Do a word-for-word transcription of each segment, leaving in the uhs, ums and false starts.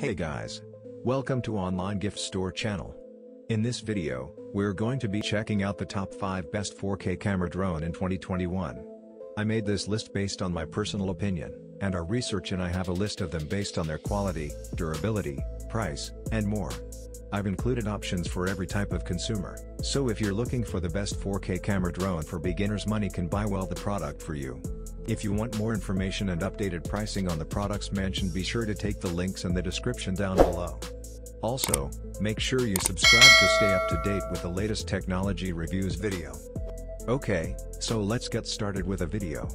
Hey guys! Welcome to Online Gift Store channel. In this video, we're going to be checking out the top five best four K camera drone in twenty twenty-one. I made this list based on my personal opinion, and our research, and I have a list of them based on their quality, durability, price, and more. I've included options for every type of consumer, so if you're looking for the best four K camera drone for beginners, money can buy well the product for you. If you want more information and updated pricing on the products mentioned, be sure to take the links in the description down below. Also, make sure you subscribe to stay up to date with the latest technology reviews video. Okay, so let's get started with a video.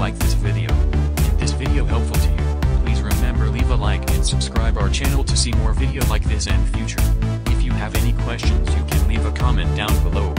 like this video. If this video helpful to you, please remember leave a like and subscribe our channel to see more video like this and future. If you have any questions you can leave a comment down below.